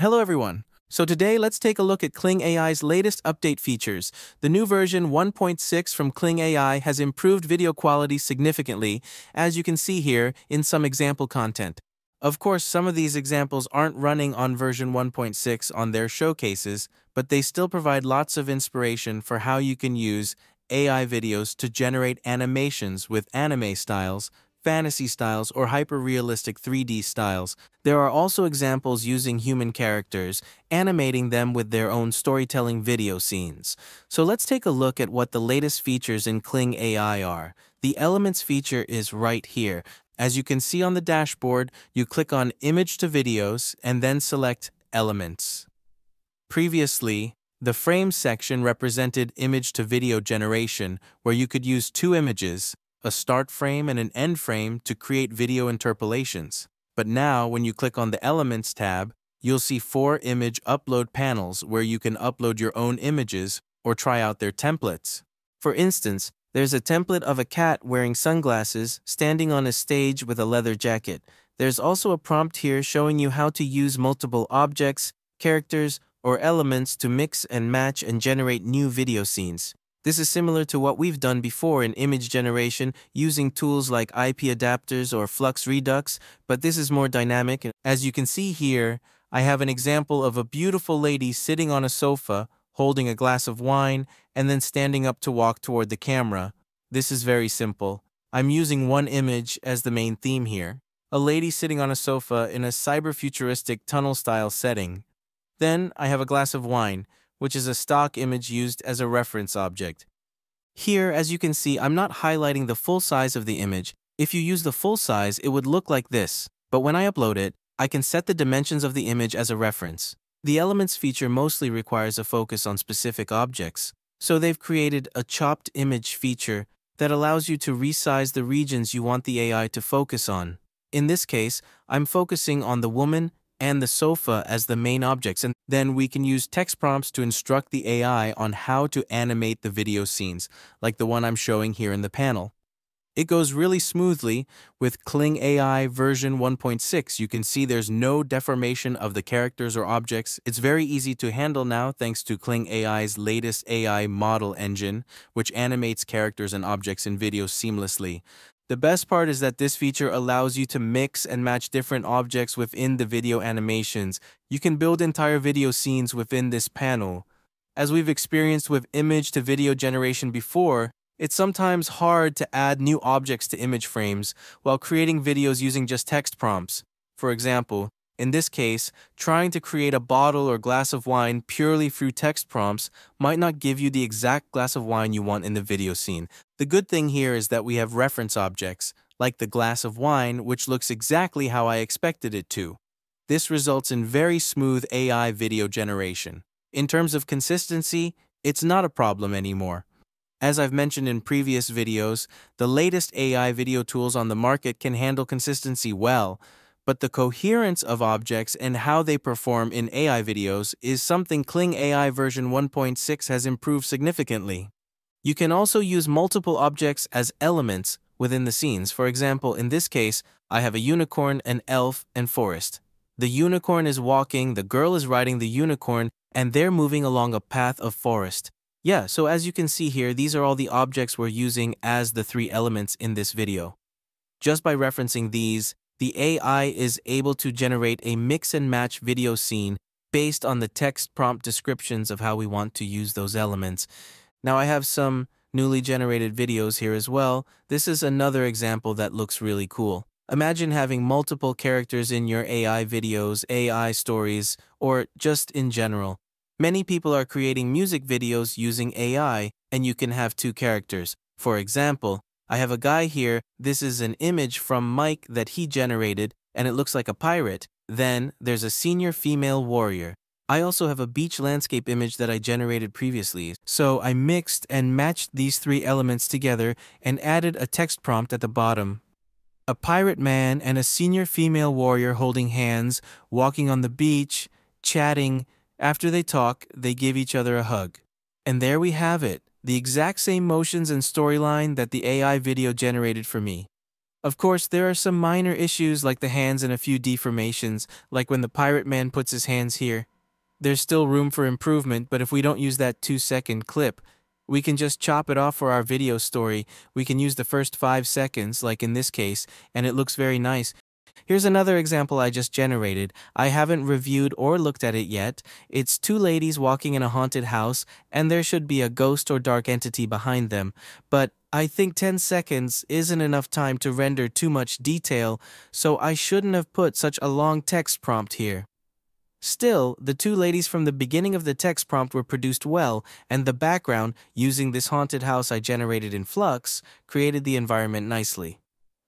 Hello everyone. So today let's take a look at Kling AI's latest update features. The new version 1.6 from Kling AI has improved video quality significantly, as you can see here in some example content. Of course, some of these examples aren't running on version 1.6 on their showcases, but they still provide lots of inspiration for how you can use AI videos to generate animations with anime styles, fantasy styles, or hyper-realistic 3D styles. There are also examples using human characters, animating them with their own storytelling video scenes. So let's take a look at what the latest features in Kling AI are. The Elements feature is right here. As you can see on the dashboard, you click on Image to Videos and then select Elements. Previously, the Frames section represented image to video generation, where you could use two images, a start frame and an end frame, to create video interpolations. But now, when you click on the Elements tab, you'll see four image upload panels where you can upload your own images or try out their templates. For instance, there's a template of a cat wearing sunglasses standing on a stage with a leather jacket. There's also a prompt here showing you how to use multiple objects, characters, or elements to mix and match and generate new video scenes. This is similar to what we've done before in image generation using tools like IP Adapters or Flux Redux, but this is more dynamic. As you can see here, I have an example of a beautiful lady sitting on a sofa, holding a glass of wine, and then standing up to walk toward the camera. This is very simple. I'm using one image as the main theme here. A lady sitting on a sofa in a cyber-futuristic tunnel-style setting. Then I have a glass of wine, which is a stock image used as a reference object. Here, as you can see, I'm not highlighting the full size of the image. If you use the full size, it would look like this. But when I upload it, I can set the dimensions of the image as a reference. The Elements feature mostly requires a focus on specific objects, so they've created a chopped image feature that allows you to resize the regions you want the AI to focus on. In this case, I'm focusing on the woman and the sofa as the main objects, and then we can use text prompts to instruct the AI on how to animate the video scenes, like the one I'm showing here in the panel. It goes really smoothly with Kling AI version 1.6. You can see there's no deformation of the characters or objects. It's very easy to handle now thanks to Kling AI's latest AI model engine, which animates characters and objects in video seamlessly. The best part is that this feature allows you to mix and match different objects within the video animations. You can build entire video scenes within this panel. As we've experienced with image to video generation before, it's sometimes hard to add new objects to image frames while creating videos using just text prompts. For example, in this case, trying to create a bottle or glass of wine purely through text prompts might not give you the exact glass of wine you want in the video scene. The good thing here is that we have reference objects, like the glass of wine, which looks exactly how I expected it to. This results in very smooth AI video generation. In terms of consistency, it's not a problem anymore. As I've mentioned in previous videos, the latest AI video tools on the market can handle consistency well, but the coherence of objects and how they perform in AI videos is something Kling AI version 1.6 has improved significantly. You can also use multiple objects as elements within the scenes. For example, in this case, I have a unicorn, an elf, and forest. The unicorn is walking, the girl is riding the unicorn, and they're moving along a path of forest. Yeah, so as you can see here, these are all the objects we're using as the three elements in this video. Just by referencing these, the AI is able to generate a mix and match video scene based on the text prompt descriptions of how we want to use those elements. Now I have some newly generated videos here as well. This is another example that looks really cool. Imagine having multiple characters in your AI videos, AI stories, or just in general. Many people are creating music videos using AI, and you can have two characters. For example, I have a guy here. This is an image from Mike that he generated, and it looks like a pirate. Then there's a senior female warrior. I also have a beach landscape image that I generated previously. So I mixed and matched these three elements together and added a text prompt at the bottom. A pirate man and a senior female warrior holding hands, walking on the beach, chatting. After they talk, they give each other a hug. And there we have it, the exact same motions and storyline that the AI video generated for me. Of course, there are some minor issues like the hands and a few deformations, like when the pirate man puts his hands here. There's still room for improvement, but if we don't use that 2-second clip, we can just chop it off for our video story. We can use the first 5 seconds, like in this case, and it looks very nice. Here's another example I just generated. I haven't reviewed or looked at it yet. It's 2 ladies walking in a haunted house, and there should be a ghost or dark entity behind them. But I think 10 seconds isn't enough time to render too much detail, so I shouldn't have put such a long text prompt here. Still, the 2 ladies from the beginning of the text prompt were produced well, and the background, using this haunted house I generated in Flux, created the environment nicely.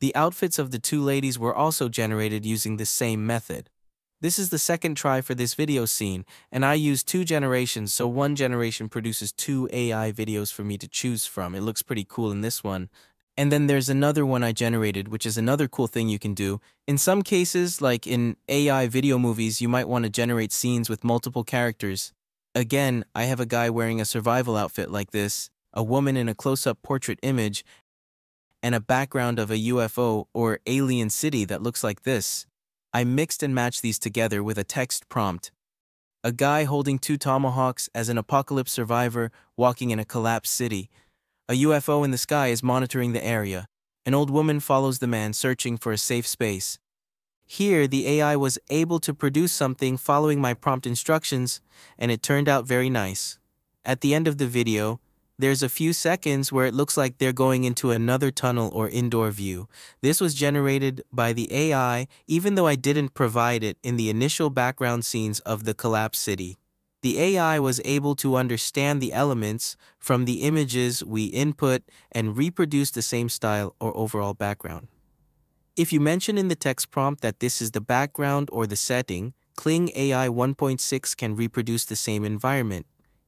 The outfits of the 2 ladies were also generated using this same method. This is the second try for this video scene, and I use 2 generations, so one generation produces 2 AI videos for me to choose from. It looks pretty cool in this one. And then there's another one I generated, which is another cool thing you can do. In some cases, like in AI video movies, you might want to generate scenes with multiple characters. Again, I have a guy wearing a survival outfit like this, a woman in a close-up portrait image, and a background of a UFO or alien city that looks like this. I mixed and matched these together with a text prompt. A guy holding 2 tomahawks as an apocalypse survivor walking in a collapsed city. A UFO in the sky is monitoring the area. An old woman follows the man searching for a safe space. Here, the AI was able to produce something following my prompt instructions, and it turned out very nice. At the end of the video, there's a few seconds where it looks like they're going into another tunnel or indoor view. This was generated by the AI, even though I didn't provide it in the initial background scenes of the collapsed city. The AI was able to understand the elements from the images we input and reproduce the same style or overall background. If you mention in the text prompt that this is the background or the setting, Kling AI 1.6 can reproduce the same environment.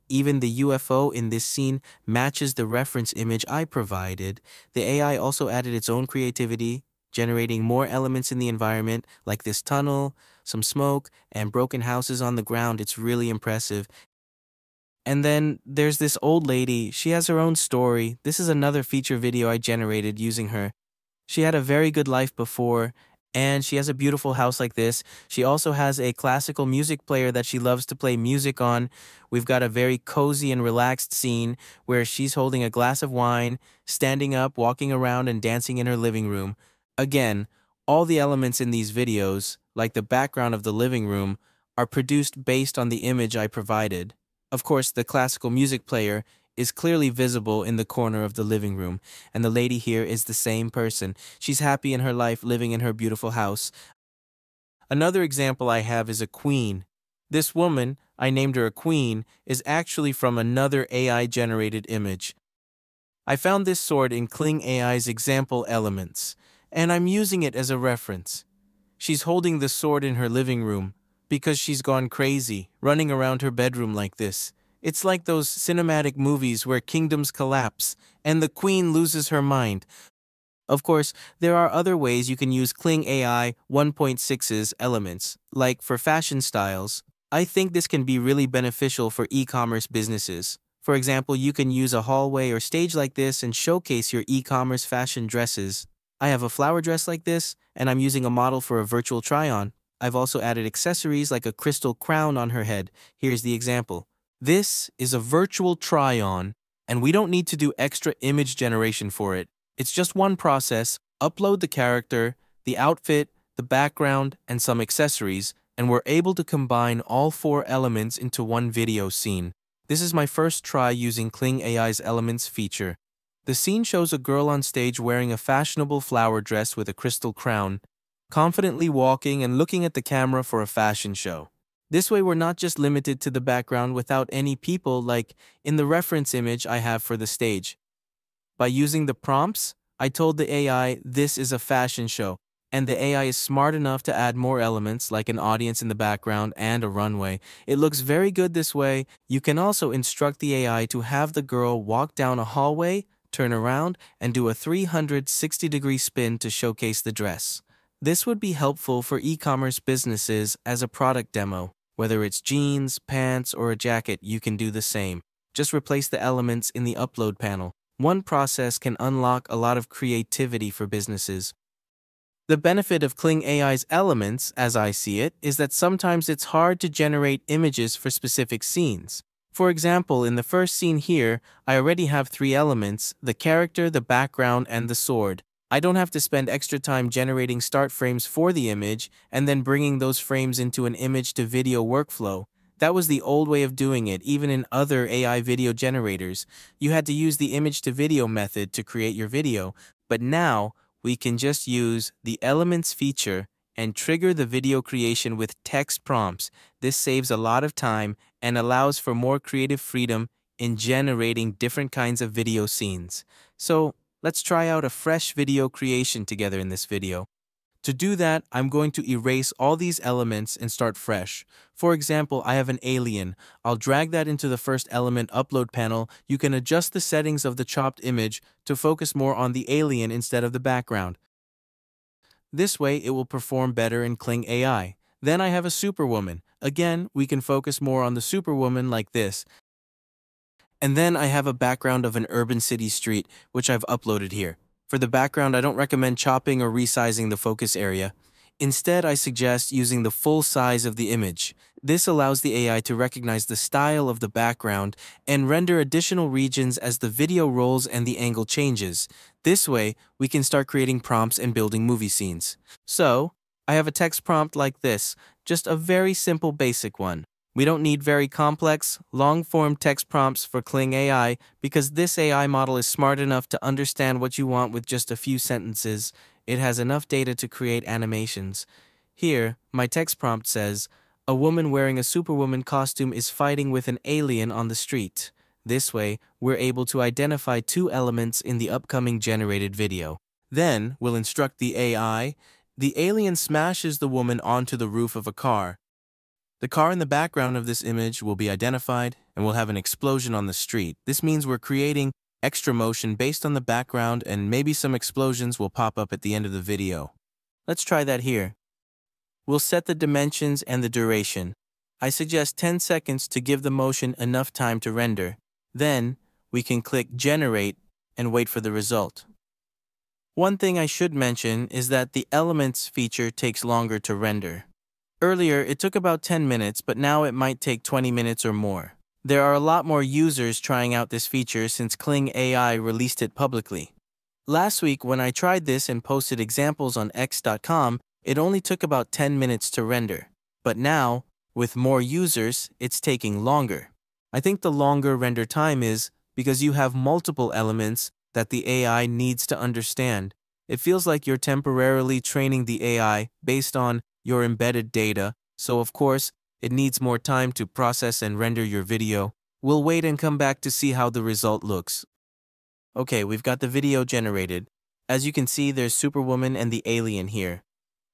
Even the UFO in this scene matches the reference image I provided. The AI also added its own creativity, generating more elements in the environment, like this tunnel, some smoke, and broken houses on the ground. It's really impressive. And then there's this old lady. She has her own story. This is another feature video I generated using her. She had a very good life before, and she has a beautiful house like this. She also has a classical music player that she loves to play music on. We've got a very cozy and relaxed scene where she's holding a glass of wine, standing up, walking around, and dancing in her living room. Again, all the elements in these videos, like the background of the living room, are produced based on the image I provided. Of course, the classical music player is clearly visible in the corner of the living room, and the lady here is the same person. She's happy in her life, living in her beautiful house. Another example I have is a queen. This woman, I named her a queen, is actually from another AI-generated image. I found this sword in Kling AI's example Elements, and I'm using it as a reference. She's holding the sword in her living room because she's gone crazy, running around her bedroom like this. It's like those cinematic movies where kingdoms collapse and the queen loses her mind. Of course, there are other ways you can use Kling AI 1.6's elements, like for fashion styles. I think this can be really beneficial for e-commerce businesses. For example, you can use a hallway or stage like this and showcase your e-commerce fashion dresses. I have a flower dress like this, and I'm using a model for a virtual try-on. I've also added accessories like a crystal crown on her head. Here's the example. This is a virtual try-on, and we don't need to do extra image generation for it. It's just one process. Upload the character, the outfit, the background, and some accessories, and we're able to combine all 4 elements into one video scene. This is my first try using Kling AI's Elements feature. The scene shows a girl on stage wearing a fashionable flower dress with a crystal crown, confidently walking and looking at the camera for a fashion show. This way we're not just limited to the background without any people, like in the reference image I have for the stage. By using the prompts, I told the AI this is a fashion show, and the AI is smart enough to add more elements like an audience in the background and a runway. It looks very good this way. You can also instruct the AI to have the girl walk down a hallway, turn around, and do a 360-degree spin to showcase the dress. This would be helpful for e-commerce businesses as a product demo. Whether it's jeans, pants, or a jacket, you can do the same. Just replace the elements in the upload panel. One process can unlock a lot of creativity for businesses. The benefit of Kling AI's Elements, as I see it, is that sometimes it's hard to generate images for specific scenes. For example, in the first scene here, I already have three elements: the character, the background, and the sword. I don't have to spend extra time generating start frames for the image and then bringing those frames into an image-to-video workflow. That was the old way of doing it. Even in other AI video generators, you had to use the image-to-video method to create your video, but now we can just use the Elements feature and trigger the video creation with text prompts. This saves a lot of time and allows for more creative freedom in generating different kinds of video scenes. So let's try out a fresh video creation together in this video. To do that, I'm going to erase all these elements and start fresh. For example, I have an alien. I'll drag that into the first element upload panel. You can adjust the settings of the chopped image to focus more on the alien instead of the background. This way, it will perform better in Kling AI. Then I have a superwoman. Again, we can focus more on the superwoman like this. And then I have a background of an urban city street, which I've uploaded here. For the background, I don't recommend chopping or resizing the focus area. Instead, I suggest using the full size of the image. This allows the AI to recognize the style of the background and render additional regions as the video rolls and the angle changes. This way, we can start creating prompts and building movie scenes. So, I have a text prompt like this, just a very simple basic one. We don't need very complex, long-form text prompts for Kling AI because this AI model is smart enough to understand what you want with just a few sentences. It has enough data to create animations. Here, my text prompt says, "A woman wearing a superwoman costume is fighting with an alien on the street." This way, we're able to identify two elements in the upcoming generated video. Then, we'll instruct the AI. The alien smashes the woman onto the roof of a car. The car in the background of this image will be identified, and we'll have an explosion on the street. This means we're creating extra motion based on the background, and maybe some explosions will pop up at the end of the video. Let's try that here. We'll set the dimensions and the duration. I suggest 10 seconds to give the motion enough time to render. Then, we can click Generate and wait for the result. One thing I should mention is that the Elements feature takes longer to render. Earlier, it took about 10 minutes, but now it might take 20 minutes or more. There are a lot more users trying out this feature since Kling AI released it publicly. Last week, when I tried this and posted examples on X.com, it only took about 10 minutes to render. But now, with more users, it's taking longer. I think the longer render time is because you have multiple elements that the AI needs to understand. It feels like you're temporarily training the AI based on your embedded data, so of course, it needs more time to process and render your video. We'll wait and come back to see how the result looks. Okay, we've got the video generated. As you can see, there's Superwoman and the alien here.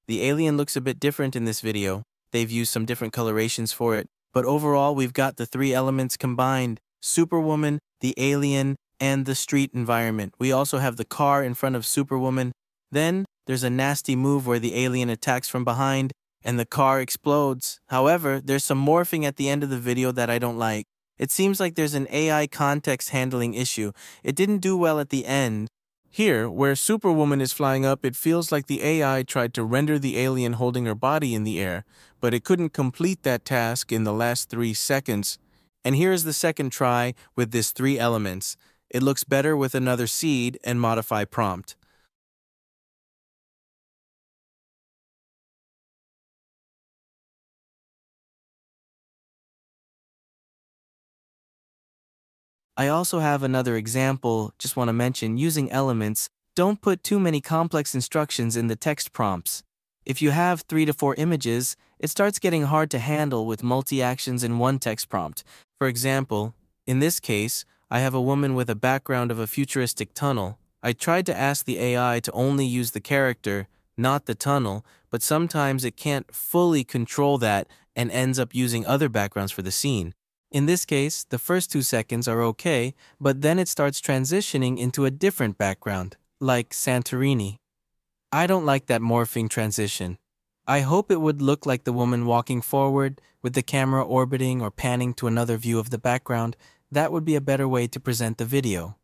The alien looks a bit different in this video. They've used some different colorations for it, but overall, we've got the three elements combined: Superwoman, the alien, and the street environment. We also have the car in front of Superwoman. Then, there's a nasty move where the alien attacks from behind and the car explodes. However, there's some morphing at the end of the video that I don't like. It seems like there's an AI context handling issue. It didn't do well at the end. Here, where Superwoman is flying up, it feels like the AI tried to render the alien holding her body in the air, but it couldn't complete that task in the last 3 seconds. And here is the second try with this three elements. It looks better with another seed and modify prompt. I also have another example. Just want to mention, using elements, don't put too many complex instructions in the text prompts. If you have 3 to 4 images, it starts getting hard to handle with multi-actions in one text prompt. For example, in this case, I have a woman with a background of a futuristic tunnel. I tried to ask the AI to only use the character, not the tunnel, but sometimes it can't fully control that and ends up using other backgrounds for the scene. In this case, the first 2 seconds are okay, but then it starts transitioning into a different background, like Santorini. I don't like that morphing transition. I hope it would look like the woman walking forward, with the camera orbiting or panning to another view of the background. That would be a better way to present the video.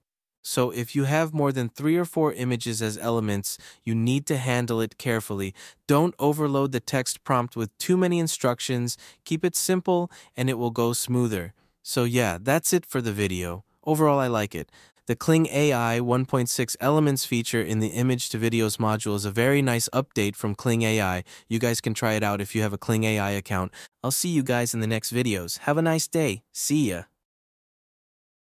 So if you have more than 3 or 4 images as elements, you need to handle it carefully. Don't overload the text prompt with too many instructions, keep it simple, and it will go smoother. So yeah, that's it for the video. Overall, I like it. The Kling AI 1.6 Elements feature in the Image to Videos module is a very nice update from Kling AI. You guys can try it out if you have a Kling AI account. I'll see you guys in the next videos. Have a nice day. See ya.